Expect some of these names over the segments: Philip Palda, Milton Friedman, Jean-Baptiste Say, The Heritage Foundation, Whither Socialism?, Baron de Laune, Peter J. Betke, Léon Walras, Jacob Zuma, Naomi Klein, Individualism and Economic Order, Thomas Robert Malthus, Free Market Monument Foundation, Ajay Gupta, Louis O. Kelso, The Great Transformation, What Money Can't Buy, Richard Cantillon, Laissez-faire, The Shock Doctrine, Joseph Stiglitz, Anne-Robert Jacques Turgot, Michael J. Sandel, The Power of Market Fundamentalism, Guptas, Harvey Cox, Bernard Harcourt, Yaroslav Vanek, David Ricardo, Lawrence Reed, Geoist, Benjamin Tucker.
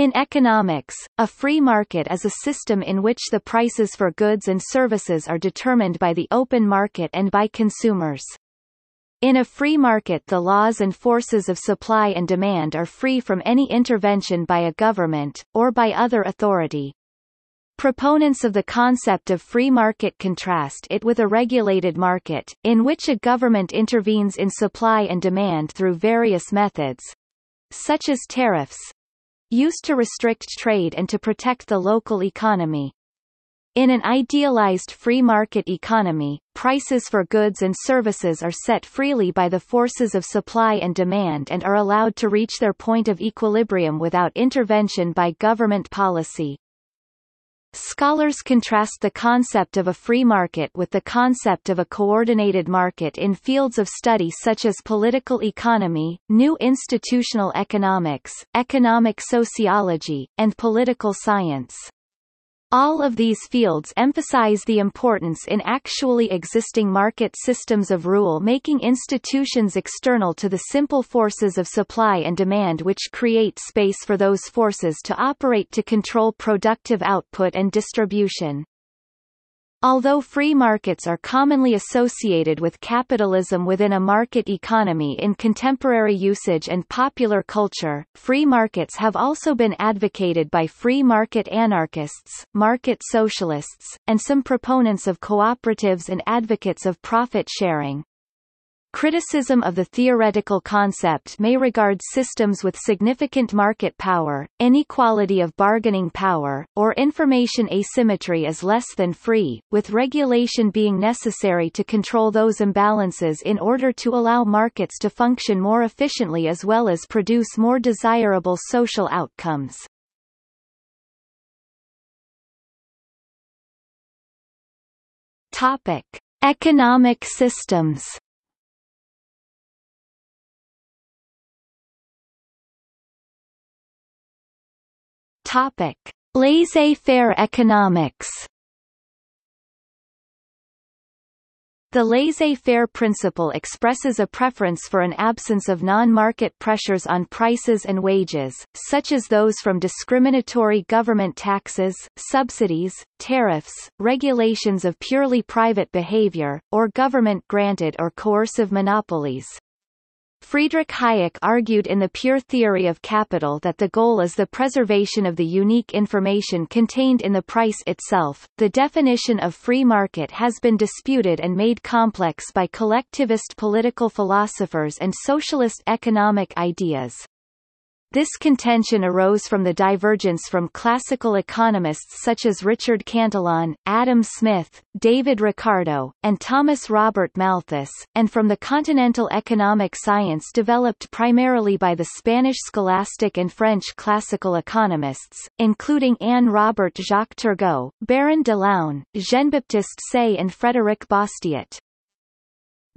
In economics, a free market is a system in which the prices for goods and services are determined by the open market and by consumers. In a free market, the laws and forces of supply and demand are free from any intervention by a government, or by other authority. Proponents of the concept of free market contrast it with a regulated market, in which a government intervenes in supply and demand through various methods—such as tariffs—used to restrict trade and to protect the local economy. In an idealized free market economy, prices for goods and services are set freely by the forces of supply and demand and are allowed to reach their point of equilibrium without intervention by government policy. Scholars contrast the concept of a free market with the concept of a coordinated market in fields of study such as political economy, new institutional economics, economic sociology, and political science. All of these fields emphasize the importance in actually existing market systems of rule-making institutions external to the simple forces of supply and demand, which create space for those forces to operate to control productive output and distribution. Although free markets are commonly associated with capitalism within a market economy in contemporary usage and popular culture, free markets have also been advocated by free market anarchists, market socialists, and some proponents of cooperatives and advocates of profit sharing. Criticism of the theoretical concept may regard systems with significant market power, inequality of bargaining power, or information asymmetry as less than free, with regulation being necessary to control those imbalances in order to allow markets to function more efficiently as well as produce more desirable social outcomes. Topic: Economic systems. Topic: Laissez-faire economics. The laissez-faire principle expresses a preference for an absence of non-market pressures on prices and wages, such as those from discriminatory government taxes, subsidies, tariffs, regulations of purely private behavior, or government-granted or coercive monopolies. Friedrich Hayek argued in The Pure Theory of Capital that the goal is the preservation of the unique information contained in the price itself. The definition of free market has been disputed and made complex by collectivist political philosophers and socialist economic ideas. This contention arose from the divergence from classical economists such as Richard Cantillon, Adam Smith, David Ricardo, and Thomas Robert Malthus, and from the continental economic science developed primarily by the Spanish scholastic and French classical economists, including Anne-Robert Jacques Turgot, Baron de Laune, Jean-Baptiste Say, and Frédéric Bastiat.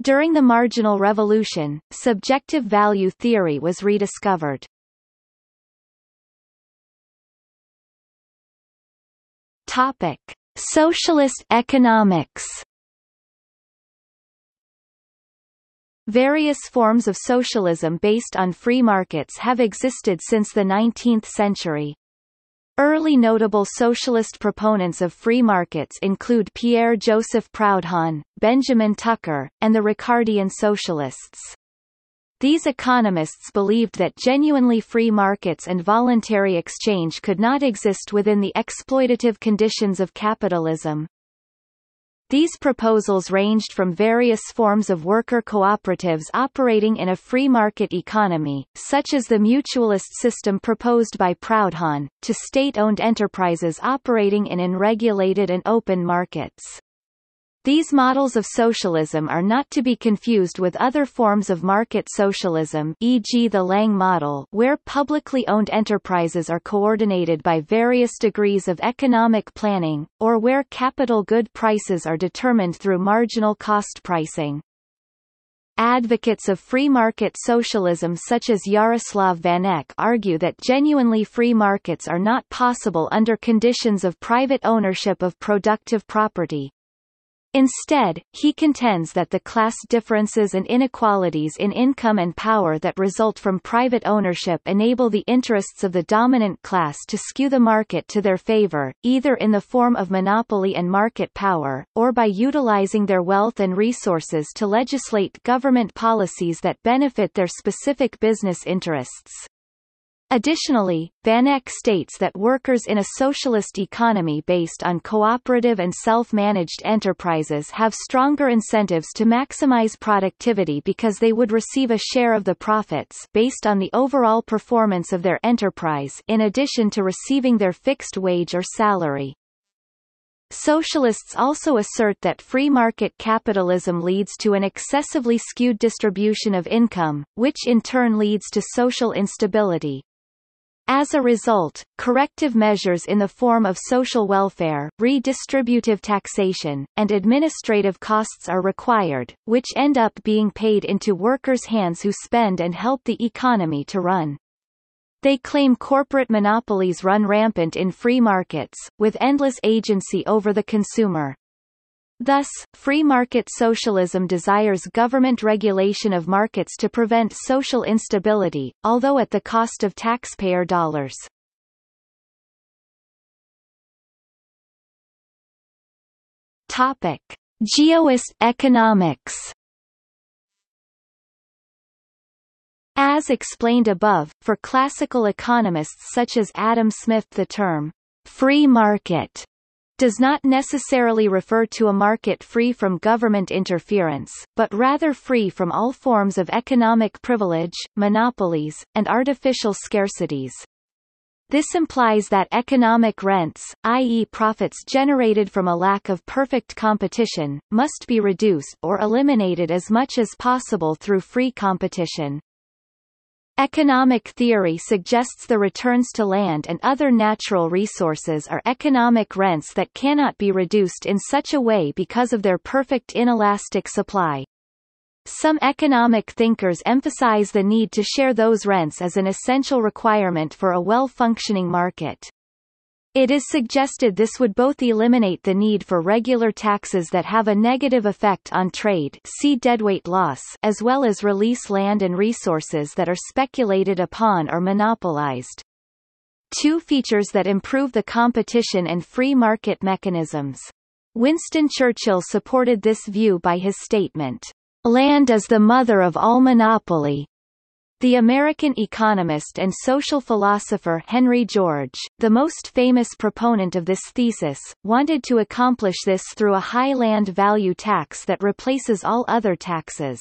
During the Marginal Revolution, subjective value theory was rediscovered. Topic: Socialist economics. Various forms of socialism based on free markets have existed since the 19th century. Early notable socialist proponents of free markets include Pierre-Joseph Proudhon, Benjamin Tucker, and the Ricardian socialists. These economists believed that genuinely free markets and voluntary exchange could not exist within the exploitative conditions of capitalism. These proposals ranged from various forms of worker cooperatives operating in a free market economy, such as the mutualist system proposed by Proudhon, to state-owned enterprises operating in unregulated and open markets. These models of socialism are not to be confused with other forms of market socialism, e.g. the Lang model, where publicly owned enterprises are coordinated by various degrees of economic planning, or where capital good prices are determined through marginal cost pricing. Advocates of free market socialism such as Yaroslav Vanek argue that genuinely free markets are not possible under conditions of private ownership of productive property. Instead, he contends that the class differences and inequalities in income and power that result from private ownership enable the interests of the dominant class to skew the market to their favor, either in the form of monopoly and market power, or by utilizing their wealth and resources to legislate government policies that benefit their specific business interests. Additionally, Vanek states that workers in a socialist economy based on cooperative and self-managed enterprises have stronger incentives to maximize productivity because they would receive a share of the profits based on the overall performance of their enterprise in addition to receiving their fixed wage or salary. Socialists also assert that free market capitalism leads to an excessively skewed distribution of income, which in turn leads to social instability. As a result, corrective measures in the form of social welfare, redistributive taxation, and administrative costs are required, which end up being paid into workers' hands who spend and help the economy to run. They claim corporate monopolies run rampant in free markets, with endless agency over the consumer. Thus, free market socialism desires government regulation of markets to prevent social instability, although at the cost of taxpayer dollars. Topic: Geoist economics. As explained above, for classical economists such as Adam Smith, the term free market does not necessarily refer to a market free from government interference, but rather free from all forms of economic privilege, monopolies, and artificial scarcities. This implies that economic rents, i.e. profits generated from a lack of perfect competition, must be reduced or eliminated as much as possible through free competition. Economic theory suggests the returns to land and other natural resources are economic rents that cannot be reduced in such a way because of their perfect inelastic supply. Some economic thinkers emphasize the need to share those rents as an essential requirement for a well-functioning market. It is suggested this would both eliminate the need for regular taxes that have a negative effect on trade, see deadweight loss, as well as release land and resources that are speculated upon or monopolized. Two features that improve the competition and free market mechanisms. Winston Churchill supported this view by his statement, "Land is the mother of all monopoly." The American economist and social philosopher Henry George, the most famous proponent of this thesis, wanted to accomplish this through a high land value tax that replaces all other taxes.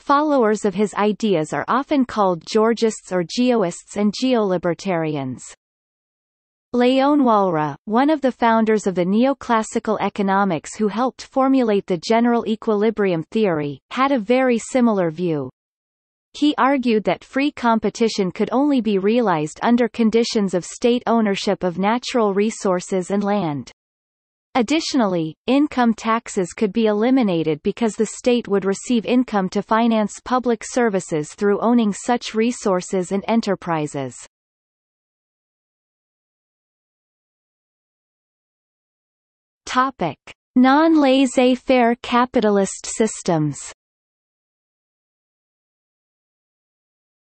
Followers of his ideas are often called Georgists or geoists and geolibertarians. Léon Walras, one of the founders of the neoclassical economics who helped formulate the general equilibrium theory, had a very similar view. He argued that free competition could only be realized under conditions of state ownership of natural resources and land. Additionally, income taxes could be eliminated because the state would receive income to finance public services through owning such resources and enterprises. Topic: Non-laissez-faire capitalist systems.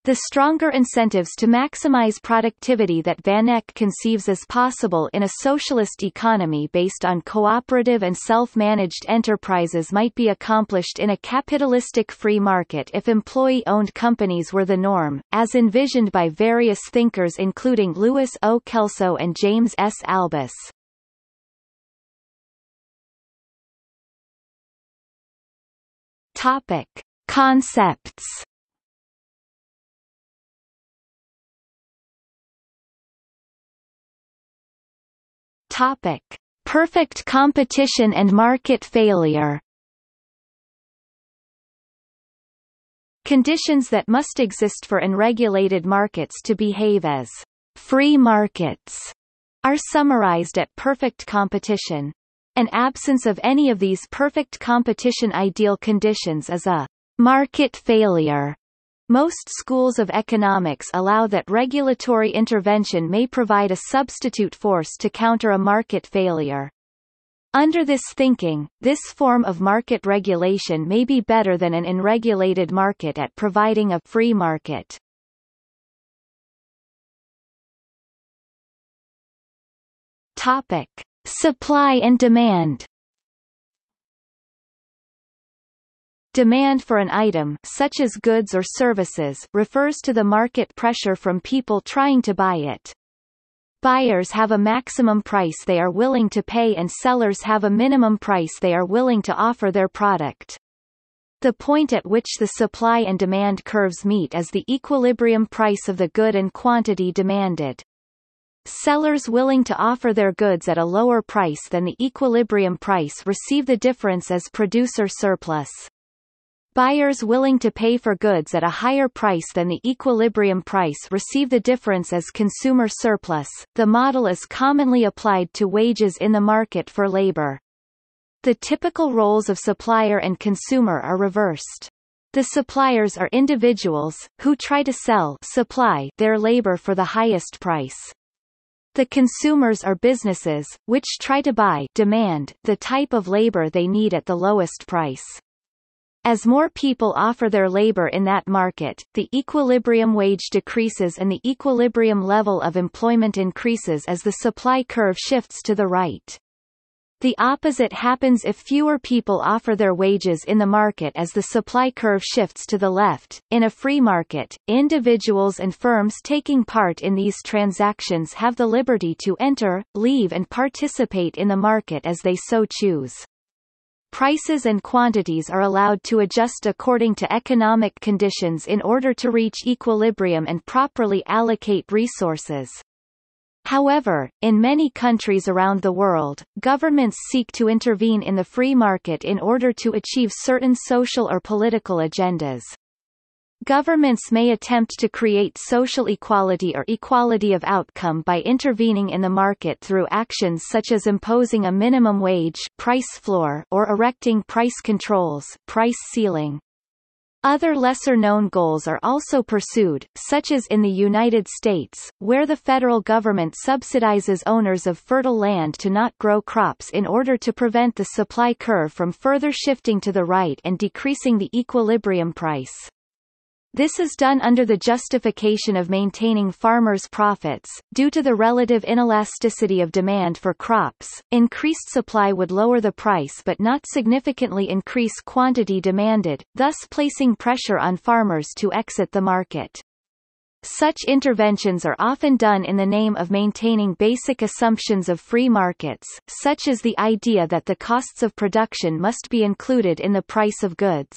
The stronger incentives to maximize productivity that Vanek conceives as possible in a socialist economy based on cooperative and self-managed enterprises might be accomplished in a capitalistic free market if employee-owned companies were the norm, as envisioned by various thinkers including Louis O. Kelso and James S. Albus. Topic: Concepts. Topic: Perfect competition and market failure. Conditions that must exist for unregulated markets to behave as free markets are summarized at perfect competition. An absence of any of these perfect competition ideal conditions is a market failure. Most schools of economics allow that regulatory intervention may provide a substitute force to counter a market failure. Under this thinking, this form of market regulation may be better than an unregulated market at providing a free market. Topic: Supply and demand. Demand for an item, such as goods or services, refers to the market pressure from people trying to buy it. Buyers have a maximum price they are willing to pay and sellers have a minimum price they are willing to offer their product. The point at which the supply and demand curves meet is the equilibrium price of the good and quantity demanded. Sellers willing to offer their goods at a lower price than the equilibrium price receive the difference as producer surplus. Buyers willing to pay for goods at a higher price than the equilibrium price receive the difference as consumer surplus. The model is commonly applied to wages in the market for labor. The typical roles of supplier and consumer are reversed. The suppliers are individuals, who try to sell supply their labor for the highest price. The consumers are businesses, which try to buy demand the type of labor they need at the lowest price. As more people offer their labor in that market, the equilibrium wage decreases and the equilibrium level of employment increases as the supply curve shifts to the right. The opposite happens if fewer people offer their wages in the market as the supply curve shifts to the left. In a free market, individuals and firms taking part in these transactions have the liberty to enter, leave and participate in the market as they so choose. Prices and quantities are allowed to adjust according to economic conditions in order to reach equilibrium and properly allocate resources. However, in many countries around the world, governments seek to intervene in the free market in order to achieve certain social or political agendas. Governments may attempt to create social equality or equality of outcome by intervening in the market through actions such as imposing a minimum wage, price floor, or erecting price controls, price ceiling. Other lesser-known goals are also pursued, such as in the United States, where the federal government subsidizes owners of fertile land to not grow crops in order to prevent the supply curve from further shifting to the right and decreasing the equilibrium price. This is done under the justification of maintaining farmers' profits. Due to the relative inelasticity of demand for crops, increased supply would lower the price but not significantly increase quantity demanded, thus placing pressure on farmers to exit the market. Such interventions are often done in the name of maintaining basic assumptions of free markets, such as the idea that the costs of production must be included in the price of goods.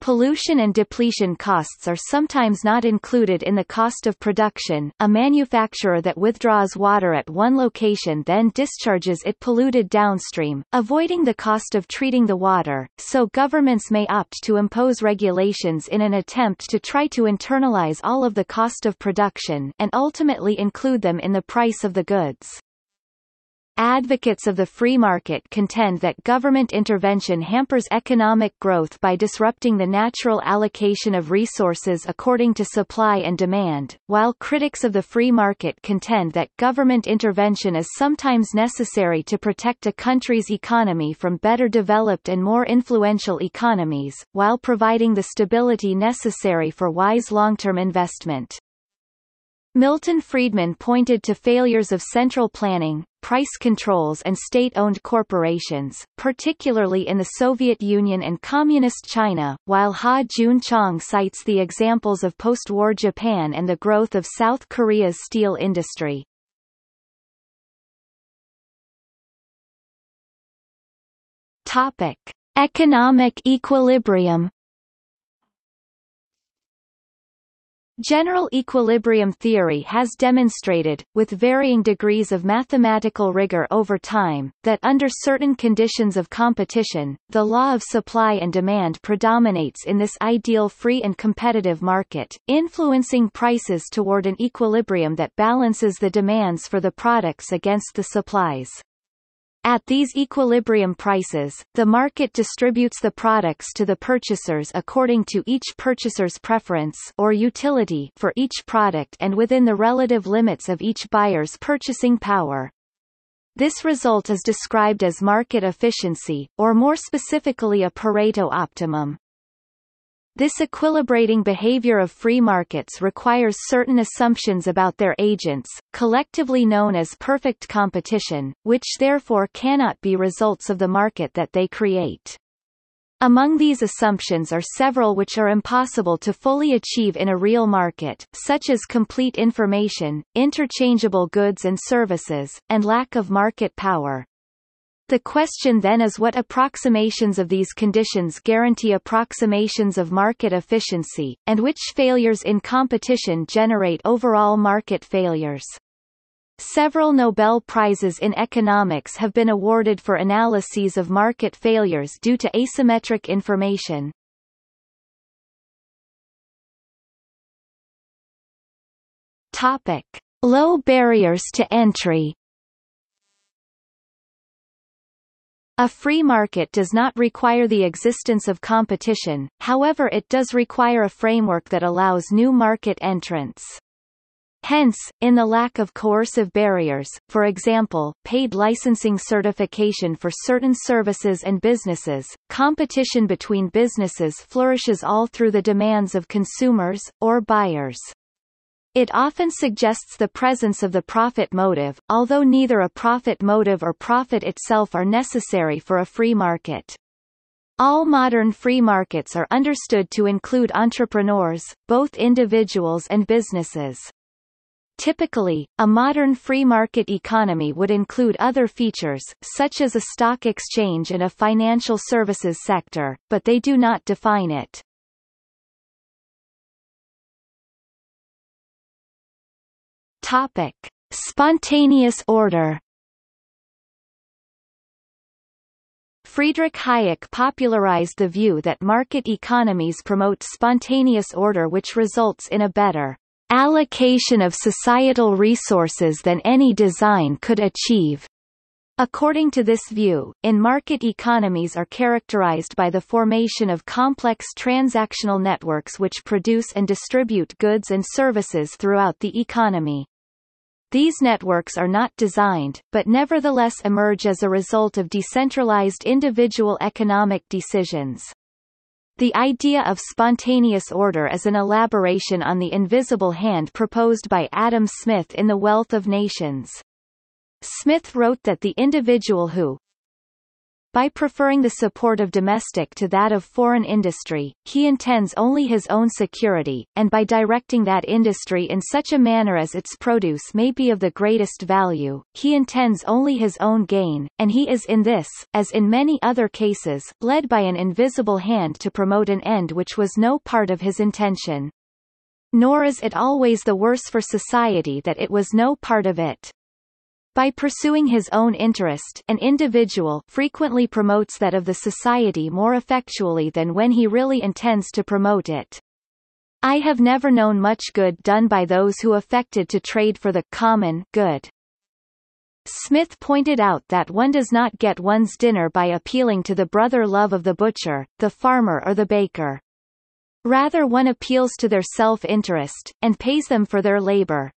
Pollution and depletion costs are sometimes not included in the cost of production. A manufacturer that withdraws water at one location then discharges it polluted downstream, avoiding the cost of treating the water, so governments may opt to impose regulations in an attempt to try to internalize all of the cost of production and ultimately include them in the price of the goods. Advocates of the free market contend that government intervention hampers economic growth by disrupting the natural allocation of resources according to supply and demand, while critics of the free market contend that government intervention is sometimes necessary to protect a country's economy from better developed and more influential economies, while providing the stability necessary for wise long-term investment. Milton Friedman pointed to failures of central planning, price controls and state-owned corporations, particularly in the Soviet Union and Communist China, while Ha-Joon Chang cites the examples of post-war Japan and the growth of South Korea's steel industry. Topic: Economic equilibrium. General equilibrium theory has demonstrated, with varying degrees of mathematical rigor over time, that under certain conditions of competition, the law of supply and demand predominates in this ideal free and competitive market, influencing prices toward an equilibrium that balances the demands for the products against the supplies. At these equilibrium prices, the market distributes the products to the purchasers according to each purchaser's preference or utility for each product and within the relative limits of each buyer's purchasing power. This result is described as market efficiency, or more specifically a Pareto optimum. This equilibrating behavior of free markets requires certain assumptions about their agents, collectively known as perfect competition, which therefore cannot be results of the market that they create. Among these assumptions are several which are impossible to fully achieve in a real market, such as complete information, interchangeable goods and services, and lack of market power. The question then is what approximations of these conditions guarantee approximations of market efficiency, and which failures in competition generate overall market failures. Several Nobel Prizes in economics have been awarded for analyses of market failures due to asymmetric information. Topic: Low barriers to entry. A free market does not require the existence of competition, however it does require a framework that allows new market entrants. Hence, in the lack of coercive barriers, for example, paid licensing certification for certain services and businesses, competition between businesses flourishes all through the demands of consumers, or buyers. It often suggests the presence of the profit motive, although neither a profit motive or profit itself are necessary for a free market. All modern free markets are understood to include entrepreneurs, both individuals and businesses. Typically, a modern free market economy would include other features, such as a stock exchange and a financial services sector, but they do not define it. Topic: Spontaneous order. Friedrich Hayek popularized the view that market economies promote spontaneous order, which results in a better allocation of societal resources than any design could achieve. According to this view, market economies are characterized by the formation of complex transactional networks which produce and distribute goods and services throughout the economy. These networks are not designed, but nevertheless emerge as a result of decentralized individual economic decisions. The idea of spontaneous order is an elaboration on the invisible hand proposed by Adam Smith in The Wealth of Nations. Smith wrote that the individual who, by preferring the support of domestic to that of foreign industry, he intends only his own security, and by directing that industry in such a manner as its produce may be of the greatest value, he intends only his own gain, and he is in this, as in many other cases, led by an invisible hand to promote an end which was no part of his intention. Nor is it always the worse for society that it was no part of it. By pursuing his own interest, an individual frequently promotes that of the society more effectually than when he really intends to promote it. I have never known much good done by those who affected to trade for the common good. Smith pointed out that one does not get one's dinner by appealing to the brother love of the butcher, the farmer or the baker. Rather one appeals to their self-interest, and pays them for their labor.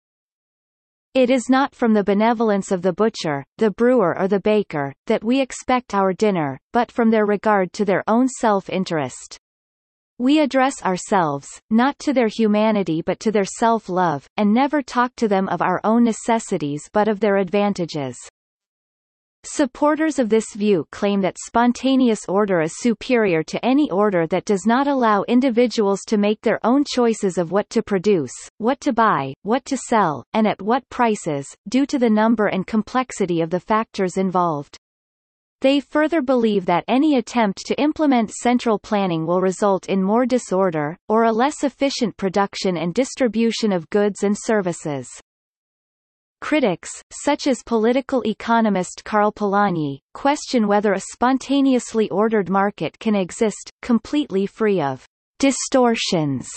It is not from the benevolence of the butcher, the brewer or the baker, that we expect our dinner, but from their regard to their own self-interest. We address ourselves, not to their humanity but to their self-love, and never talk to them of our own necessities but of their advantages. Supporters of this view claim that spontaneous order is superior to any order that does not allow individuals to make their own choices of what to produce, what to buy, what to sell, and at what prices, due to the number and complexity of the factors involved. They further believe that any attempt to implement central planning will result in more disorder, or a less efficient production and distribution of goods and services. Critics, such as political economist Karl Polanyi, question whether a spontaneously ordered market can exist, completely free of distortions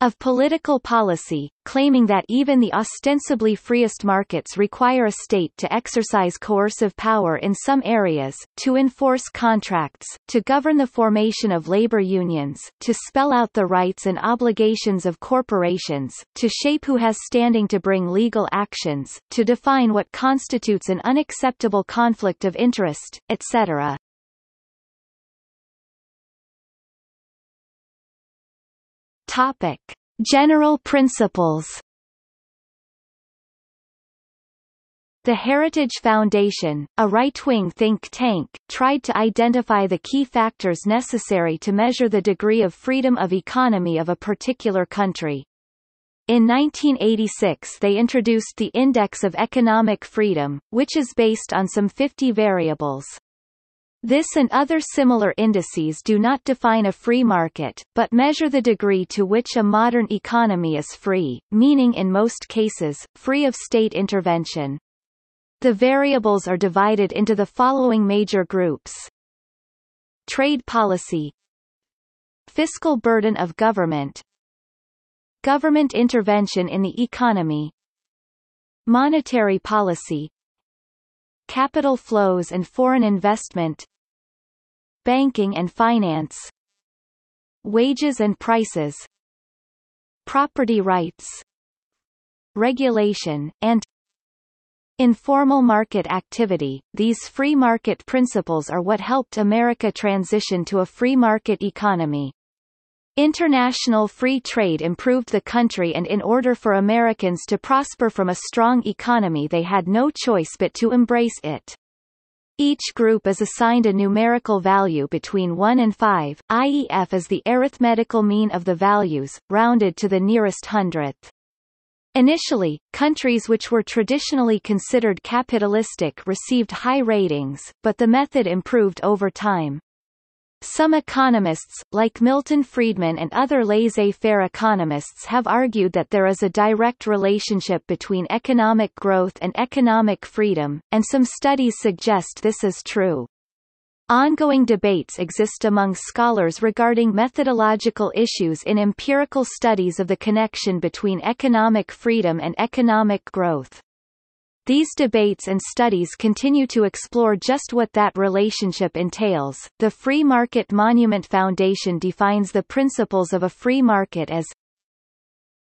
of political policy, claiming that even the ostensibly freest markets require a state to exercise coercive power in some areas, to enforce contracts, to govern the formation of labor unions, to spell out the rights and obligations of corporations, to shape who has standing to bring legal actions, to define what constitutes an unacceptable conflict of interest, etc. Topic: General principles. The Heritage Foundation, a right-wing think tank, tried to identify the key factors necessary to measure the degree of freedom of economy of a particular country. In 1986 they introduced the Index of Economic Freedom, which is based on some 50 variables. This and other similar indices do not define a free market, but measure the degree to which a modern economy is free, meaning in most cases, free of state intervention. The variables are divided into the following major groups: trade policy, fiscal burden of government, government intervention in the economy, monetary policy, capital flows and foreign investment, banking and finance, wages and prices, property rights, regulation, and informal market activity. These free market principles are what helped America transition to a free market economy. International free trade improved the country, and in order for Americans to prosper from a strong economy they had no choice but to embrace it. Each group is assigned a numerical value between 1 and 5, i.e. F is the arithmetical mean of the values, rounded to the nearest hundredth. Initially, countries which were traditionally considered capitalistic received high ratings, but the method improved over time. Some economists, like Milton Friedman and other laissez-faire economists, have argued that there is a direct relationship between economic growth and economic freedom, and some studies suggest this is true. Ongoing debates exist among scholars regarding methodological issues in empirical studies of the connection between economic freedom and economic growth. These debates and studies continue to explore just what that relationship entails. The Free Market Monument Foundation defines the principles of a free market as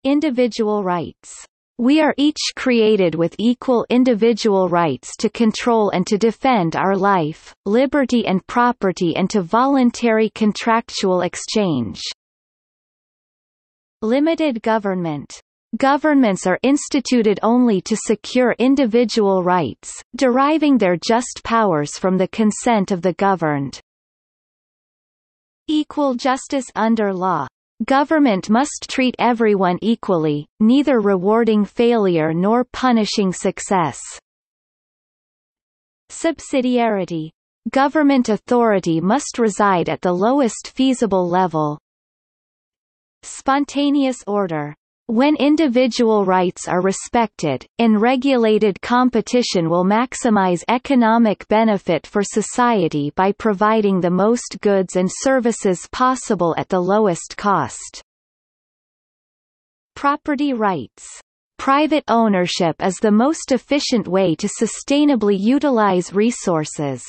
individual rights. We are each created with equal individual rights to control and to defend our life, liberty and property, and to voluntary contractual exchange. Limited government. Governments are instituted only to secure individual rights, deriving their just powers from the consent of the governed. Equal justice under law. Government must treat everyone equally, neither rewarding failure nor punishing success. Subsidiarity. Government authority must reside at the lowest feasible level. Spontaneous order. When individual rights are respected, unregulated competition will maximize economic benefit for society by providing the most goods and services possible at the lowest cost. Property rights. Private ownership is the most efficient way to sustainably utilize resources.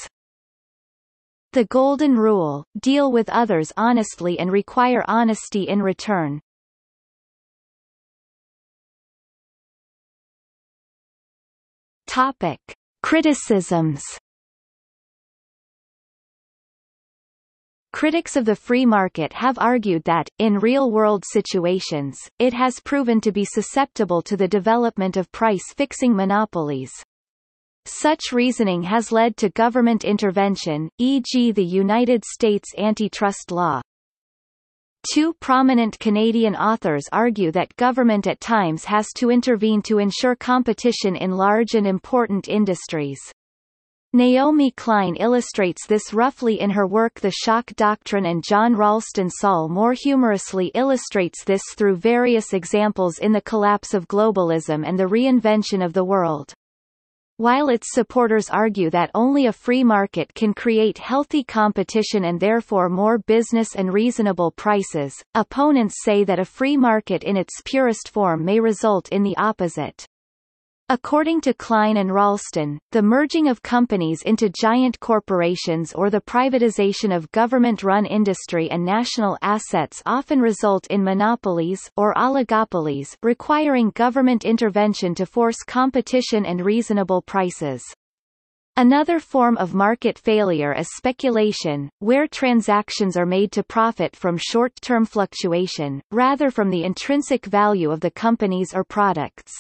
The Golden Rule: deal with others honestly and require honesty in return. Topic: Criticisms. Critics of the free market have argued that, in real-world situations, it has proven to be susceptible to the development of price-fixing monopolies. Such reasoning has led to government intervention, e.g. the United States antitrust law. Two prominent Canadian authors argue that government at times has to intervene to ensure competition in large and important industries. Naomi Klein illustrates this roughly in her work The Shock Doctrine, and John Ralston Saul more humorously illustrates this through various examples in The Collapse of Globalism and the Reinvention of the World. While its supporters argue that only a free market can create healthy competition and therefore more business and reasonable prices, opponents say that a free market in its purest form may result in the opposite. According to Klein and Ralston, the merging of companies into giant corporations or the privatization of government-run industry and national assets often result in monopolies or oligopolies requiring government intervention to force competition and reasonable prices. Another form of market failure is speculation, where transactions are made to profit from short-term fluctuation, rather from the intrinsic value of the companies or products.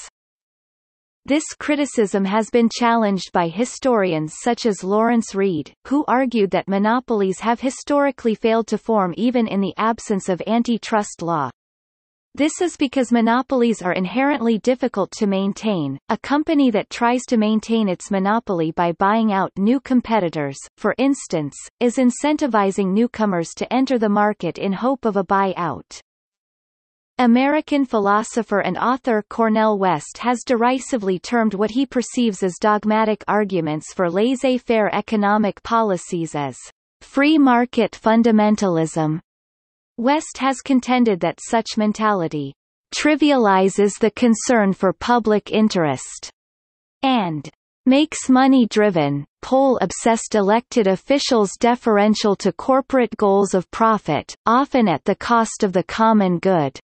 This criticism has been challenged by historians such as Lawrence Reed, who argued that monopolies have historically failed to form even in the absence of antitrust law. This is because monopolies are inherently difficult to maintain. A company that tries to maintain its monopoly by buying out new competitors, for instance, is incentivizing newcomers to enter the market in hope of a buyout. American philosopher and author Cornel West has derisively termed what he perceives as dogmatic arguments for laissez-faire economic policies as free market fundamentalism. West has contended that such mentality trivializes the concern for public interest and makes money-driven, poll-obsessed elected officials deferential to corporate goals of profit, often at the cost of the common good.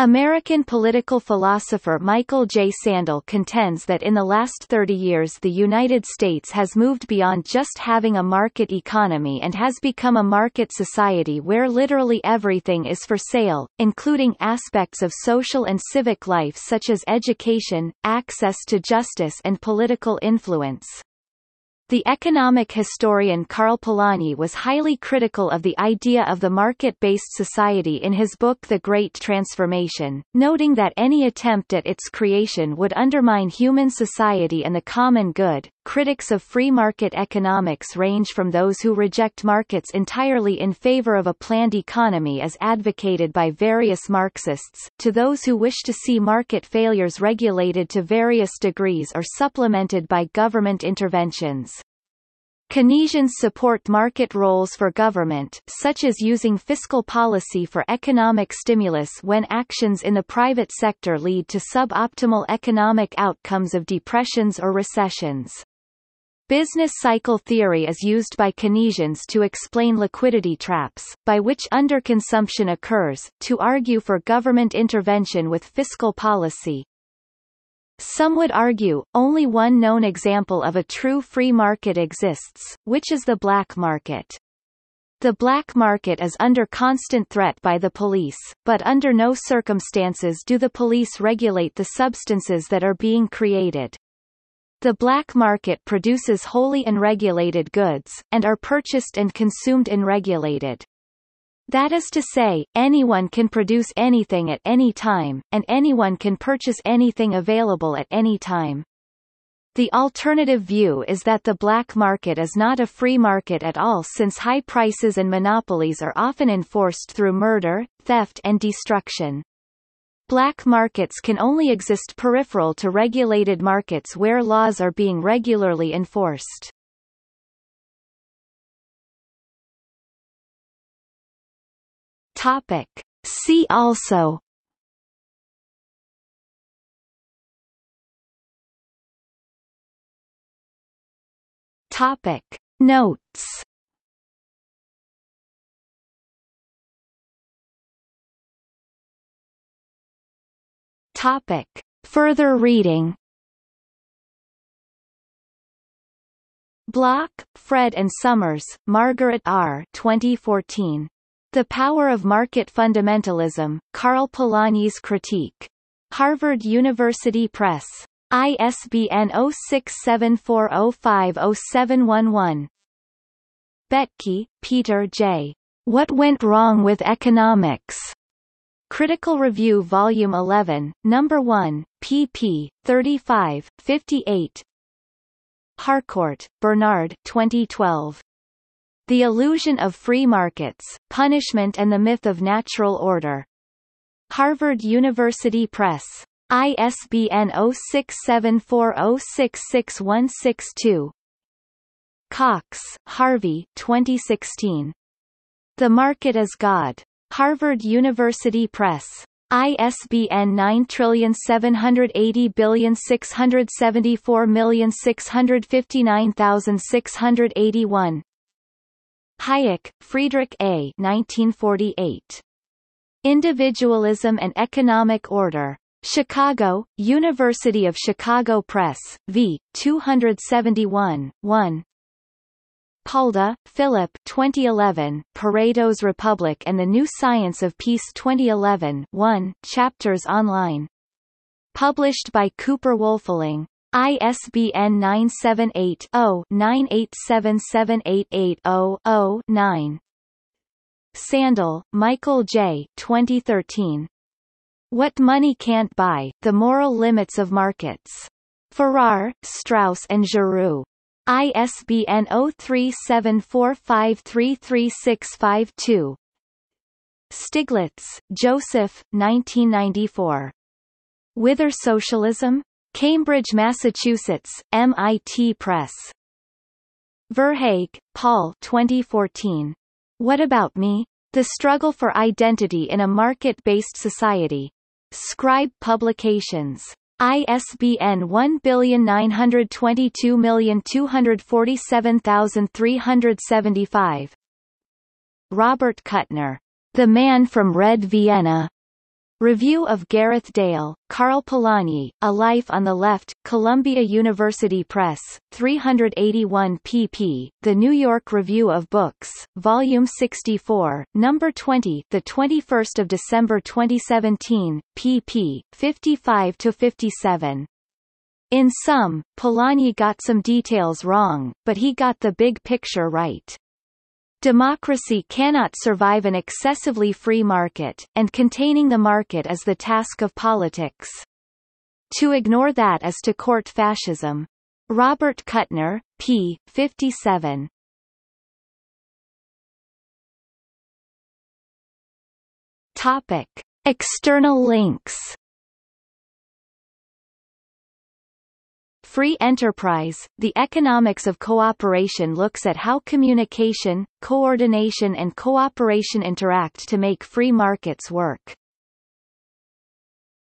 American political philosopher Michael J. Sandel contends that in the last 30 years the United States has moved beyond just having a market economy and has become a market society where literally everything is for sale, including aspects of social and civic life such as education, access to justice and political influence. The economic historian Karl Polanyi was highly critical of the idea of the market-based society in his book The Great Transformation, noting that any attempt at its creation would undermine human society and the common good. Critics of free market economics range from those who reject markets entirely in favor of a planned economy as advocated by various Marxists, to those who wish to see market failures regulated to various degrees or supplemented by government interventions. Keynesians support market roles for government, such as using fiscal policy for economic stimulus when actions in the private sector lead to suboptimal economic outcomes of depressions or recessions. Business cycle theory is used by Keynesians to explain liquidity traps, by which underconsumption occurs, to argue for government intervention with fiscal policy. Some would argue, only one known example of a true free market exists, which is the black market. The black market is under constant threat by the police, but under no circumstances do the police regulate the substances that are being created. The black market produces wholly unregulated goods, and are purchased and consumed unregulated. That is to say, anyone can produce anything at any time, and anyone can purchase anything available at any time. The alternative view is that the black market is not a free market at all, since high prices and monopolies are often enforced through murder, theft and destruction. Black markets can only exist peripheral to regulated markets where laws are being regularly enforced. Topic. See also Topic. Notes Topic. Further reading Block, Fred and Summers, Margaret R. 2014. The Power of Market Fundamentalism, Karl Polanyi's Critique. Harvard University Press. ISBN 0674050711. Betke, Peter J. What Went Wrong with Economics? Critical Review Volume 11, No. 1, pp. 35, 58. Harcourt, Bernard 2012. The Illusion of Free Markets, Punishment and the Myth of Natural Order. Harvard University Press. ISBN 0674066162. Cox, Harvey, 2016. The Market as God. Harvard University Press. ISBN 9780674659681. Hayek, Friedrich A. 1948. Individualism and Economic Order. Chicago, University of Chicago Press, v. 271, 1. Palda, Philip 2011, Pareto's Republic and the New Science of Peace 2011, 1, chapters online. Published by Cooper Wolfeling. ISBN 978-0-987788-0-0-9. Sandel, Michael J. 2013. What Money Can't Buy, The Moral Limits of Markets. Farrar, Strauss and Giroux. ISBN 0374533652. Stiglitz, Joseph, 1994. Whither Socialism? Cambridge, Massachusetts, MIT Press. Verhaeghe, Paul 2014. What About Me? The Struggle for Identity in a Market-Based Society. Scribe Publications. ISBN 192247375. Robert Kuttner. The Man from Red Vienna. Review of Gareth Dale, Karl Polanyi, A Life on the Left, Columbia University Press, 381 pp. The New York Review of Books, Volume 64, Number 20, the 21st of December 2017, pp. 55-57. In sum, Polanyi got some details wrong, but he got the big picture right. Democracy cannot survive an excessively free market, and containing the market is the task of politics. To ignore that is to court fascism. Robert Kuttner, p. 57. Topic. External links. Free Enterprise, The Economics of Cooperation looks at how communication, coordination and cooperation interact to make free markets work.